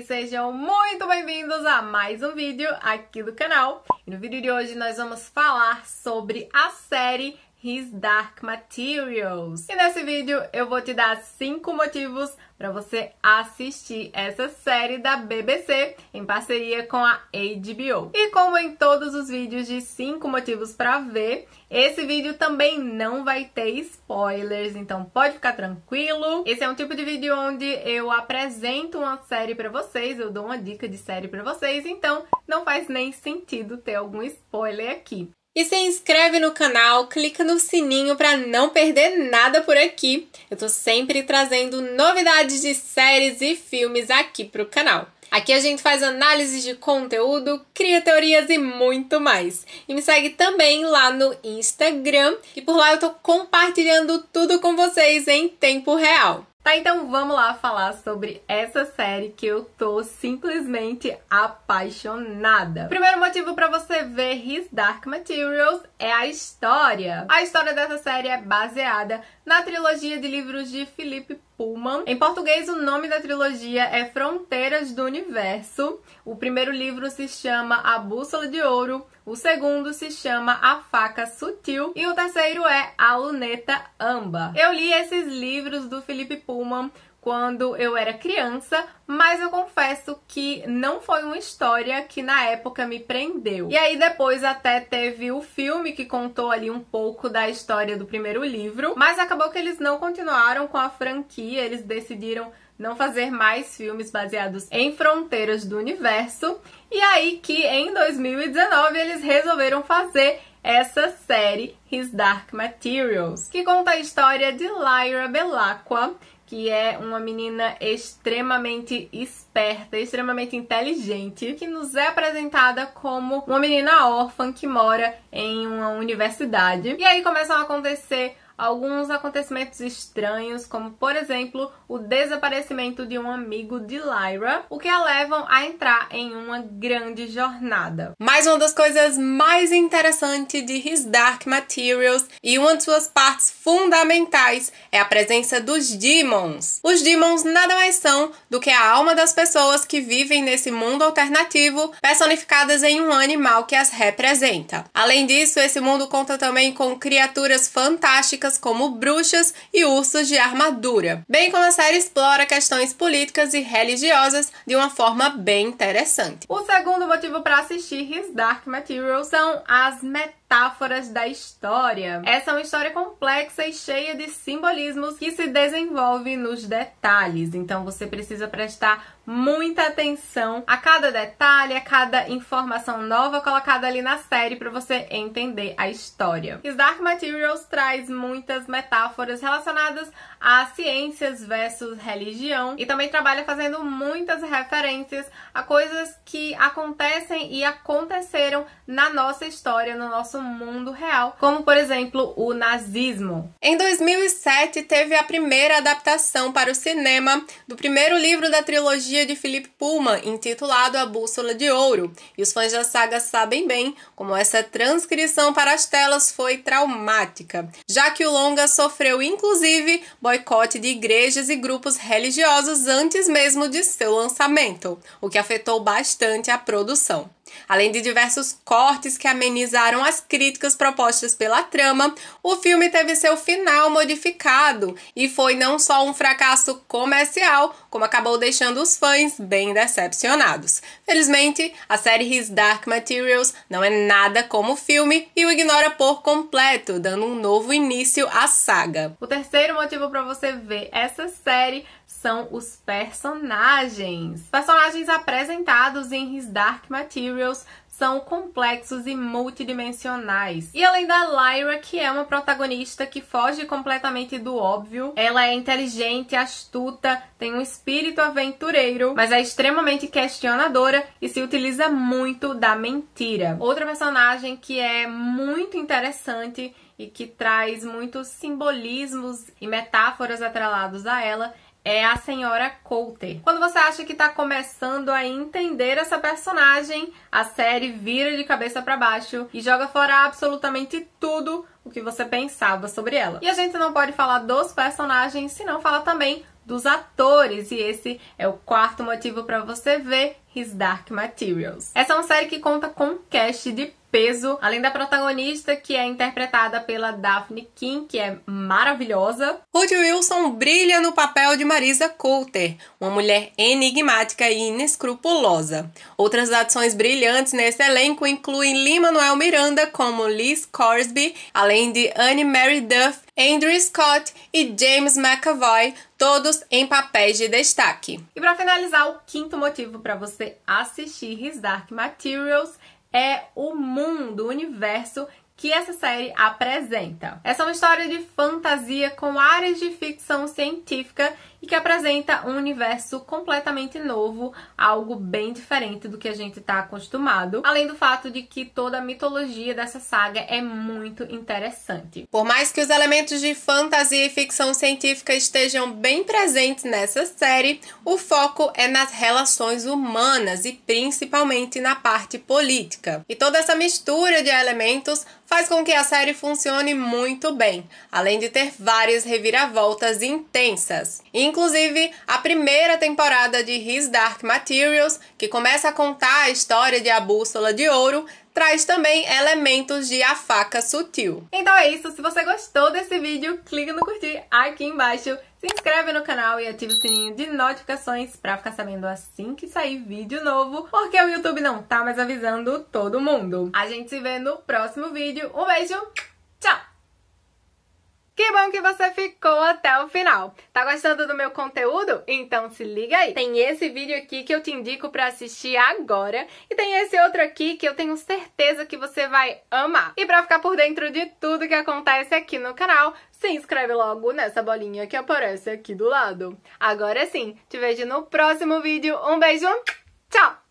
vocês, sejam muito bem-vindos a mais um vídeo aqui do canal. E no vídeo de hoje nós vamos falar sobre a série His Dark Materials. E nesse vídeo eu vou te dar 5 motivos para você assistir essa série da BBC em parceria com a HBO. E como em todos os vídeos de 5 motivos para ver, esse vídeo também não vai ter spoilers, então pode ficar tranquilo. Esse é um tipo de vídeo onde eu apresento uma série para vocês, eu dou uma dica de série para vocês, então não faz nem sentido ter algum spoiler aqui. E se inscreve no canal, clica no sininho para não perder nada por aqui. Eu tô sempre trazendo novidades de séries e filmes aqui pro canal. Aqui a gente faz análise de conteúdo, cria teorias e muito mais. E me segue também lá no Instagram, que por lá eu tô compartilhando tudo com vocês em tempo real. Tá, então vamos lá falar sobre essa série que eu tô simplesmente apaixonada. O primeiro motivo pra você ver His Dark Materials é a história. A história dessa série é baseada na trilogia de livros de Philip Pullman. Em português, o nome da trilogia é Fronteiras do Universo. O primeiro livro se chama A Bússola de Ouro. O segundo se chama A Faca Sutil e o terceiro é A Luneta Âmbar. Eu li esses livros do Philip Pullman quando eu era criança, mas eu confesso que não foi uma história que na época me prendeu. E aí depois até teve o filme que contou ali um pouco da história do primeiro livro, mas acabou que eles não continuaram com a franquia, eles decidiram não fazer mais filmes baseados em Fronteiras do Universo. E aí que em 2019 eles resolveram fazer essa série His Dark Materials, que conta a história de Lyra Belacqua, que é uma menina extremamente esperta, extremamente inteligente, que nos é apresentada como uma menina órfã que mora em uma universidade. E aí começam a acontecer alguns acontecimentos estranhos, como por exemplo o desaparecimento de um amigo de Lyra, o que a levam a entrar em uma grande jornada. Mas uma das coisas mais interessantes de His Dark Materials e uma de suas partes fundamentais é a presença dos dæmons. Os dæmons nada mais são do que a alma das pessoas que vivem nesse mundo alternativo, personificadas em um animal que as representa. Além disso, esse mundo conta também com criaturas fantásticas como bruxas e ursos de armadura, bem como a série explora questões políticas e religiosas de uma forma bem interessante. O segundo motivo para assistir His Dark Materials são as metáforas da história. Essa é uma história complexa e cheia de simbolismos que se desenvolve nos detalhes, então você precisa prestar muita atenção a cada detalhe, a cada informação nova colocada ali na série para você entender a história. His Dark Materials traz muitas metáforas relacionadas a ciências versus religião e também trabalha fazendo muitas referências a coisas que acontecem e aconteceram na nossa história, no nosso mundo real, como por exemplo o nazismo. Em 2007 teve a primeira adaptação para o cinema do primeiro livro da trilogia de Philip Pullman, intitulado A Bússola de Ouro, e os fãs da saga sabem bem como essa transcrição para as telas foi traumática, já que o longa sofreu inclusive boicote de igrejas e grupos religiosos antes mesmo de seu lançamento, o que afetou bastante a produção. Além de diversos cortes que amenizaram as críticas propostas pela trama, o filme teve seu final modificado e foi não só um fracasso comercial, como acabou deixando os fãs bem decepcionados. Felizmente, a série His Dark Materials não é nada como o filme e o ignora por completo, dando um novo início à saga. O terceiro motivo para você ver essa série são os personagens. Os personagens apresentados em His Dark Materials são complexos e multidimensionais. E além da Lyra, que é uma protagonista que foge completamente do óbvio, ela é inteligente, astuta, tem um espírito aventureiro, mas é extremamente questionadora e se utiliza muito da mentira. Outra personagem que é muito interessante e que traz muitos simbolismos e metáforas atrelados a ela é a senhora Coulter. Quando você acha que está começando a entender essa personagem, a série vira de cabeça para baixo e joga fora absolutamente tudo o que você pensava sobre ela. E a gente não pode falar dos personagens se não falar também dos atores, e esse é o quarto motivo para você ver His Dark Materials. Essa é uma série que conta com um cast de peso, além da protagonista, que é interpretada pela Daphne King, que é maravilhosa. Ruth Wilson brilha no papel de Marisa Coulter, uma mulher enigmática e inescrupulosa. Outras adições brilhantes nesse elenco incluem Lee Manuel Miranda como Liz Corsby, além de Anne-Marie Duff, Andrew Scott e James McAvoy, todos em papéis de destaque. E para finalizar, o quinto motivo para você assistir His Dark Materials é o mundo, o universo que essa série apresenta. Essa é uma história de fantasia com áreas de ficção científica e que apresenta um universo completamente novo, algo bem diferente do que a gente está acostumado, além do fato de que toda a mitologia dessa saga é muito interessante. Por mais que os elementos de fantasia e ficção científica estejam bem presentes nessa série, o foco é nas relações humanas e principalmente na parte política. E toda essa mistura de elementos faz com que a série funcione muito bem, além de ter várias reviravoltas intensas. Inclusive, a primeira temporada de His Dark Materials, que começa a contar a história de A Bússola de Ouro, traz também elementos de A Faca Sutil. Então é isso, se você gostou desse vídeo, clica no curtir aqui embaixo, se inscreve no canal e ativa o sininho de notificações pra ficar sabendo assim que sair vídeo novo, porque o YouTube não tá mais avisando todo mundo. A gente se vê no próximo vídeo, um beijo, tchau! Que bom que você ficou até o final! Tá gostando do meu conteúdo? Então se liga aí! Tem esse vídeo aqui que eu te indico pra assistir agora e tem esse outro aqui que eu tenho certeza que você vai amar. E pra ficar por dentro de tudo que acontece aqui no canal, se inscreve logo nessa bolinha que aparece aqui do lado. Agora sim, te vejo no próximo vídeo. Um beijo, tchau!